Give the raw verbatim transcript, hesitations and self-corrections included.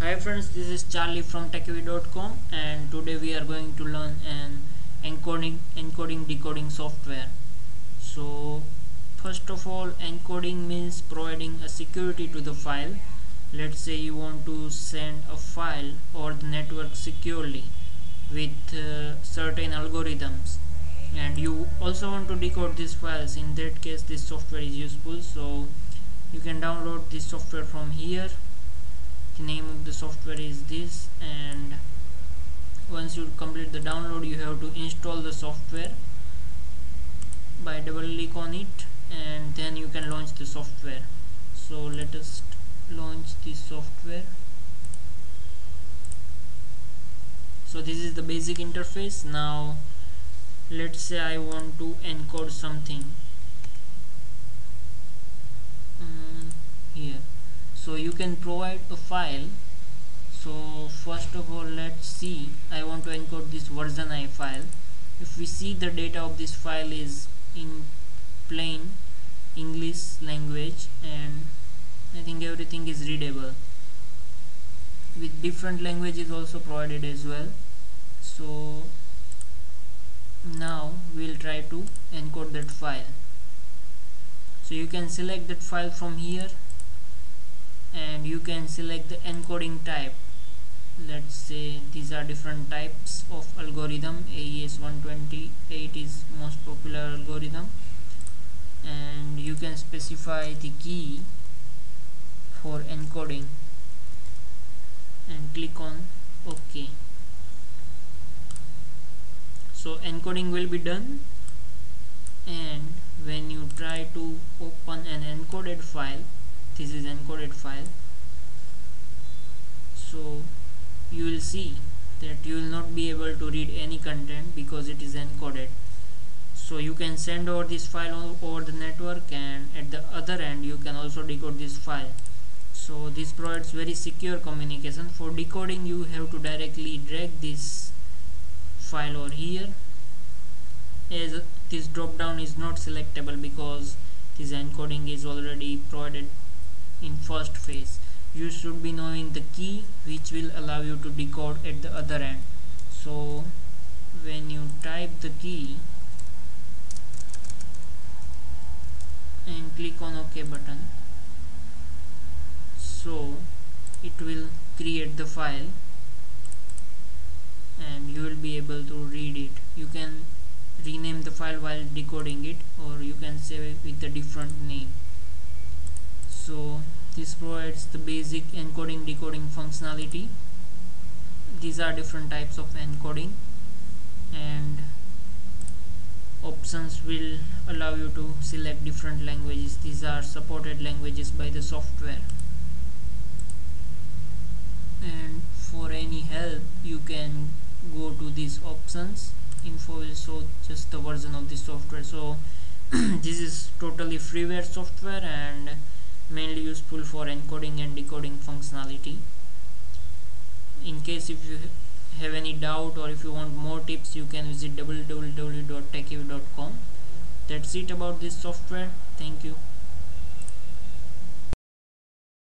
Hi friends, this is Charlie from TechyV dot com, and today we are going to learn an encoding encoding decoding software. So first of all, encoding means providing a security to the file. Let's say you want to send a file or the network securely with uh, certain algorithms, and you also want to decode these files. In that case, this software is useful. So you can download this software from here. The name of the software is this, and once you complete the download, you have to install the software by double click on it, and then you can launch the software. So let us launch this software. So this is the basic interface. Now let's say I want to encode something mm, here. So you can provide a file. So first of all, let's see, I want to encode this version I file. If we see, the data of this file is in plain English language, and I think everything is readable. With different languages also provided as well. So now we'll try to encode that file. So you can select that file from here, and you can select the encoding type. Let's say these are different types of algorithm. A E S one twenty-eight is most popular algorithm, and you can specify the key for encoding and click on OK. So encoding will be done, and when you try to open an encoded file, this is encoded file, so you will see that you will not be able to read any content because it is encoded. So you can send over this file over the network, and at the other end you can also decode this file. So this provides very secure communication. For decoding, you have to directly drag this file over here, as this drop down is not selectable because this encoding is already provided in first phase. You should be knowing the key which will allow you to decode at the other end. So when you type the key and click on OK button, so it will create the file and you will be able to read it. You can rename the file while decoding it, or you can save it with a different name. So this provides the basic encoding decoding functionality. These are different types of encoding, and options will allow you to select different languages. These are supported languages by the software, and for any help you can go to these options. Info will show just the version of the software. So this is totally freeware software and mainly useful for encoding and decoding functionality. In case if you have any doubt or if you want more tips, you can visit w w w dot techiv dot com. That's it about this software. Thank you.